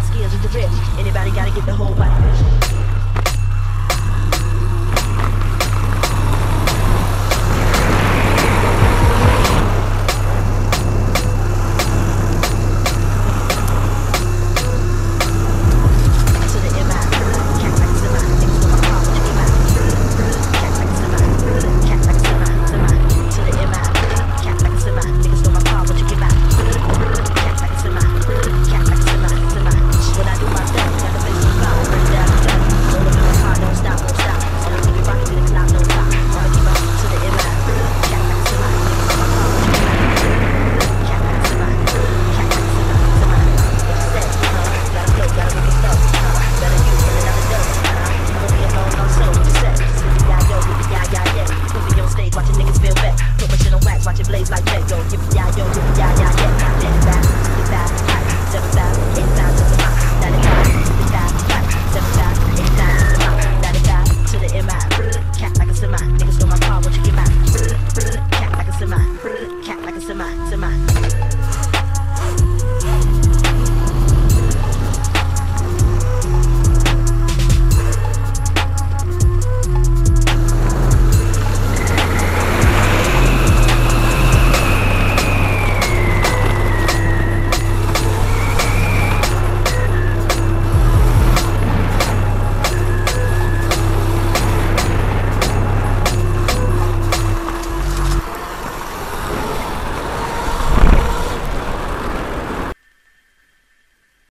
my skills with the rip. Anybody gotta get the whole body vision. Niggas know my power, what you get by. Cat like a semi, cat like a semi, semi.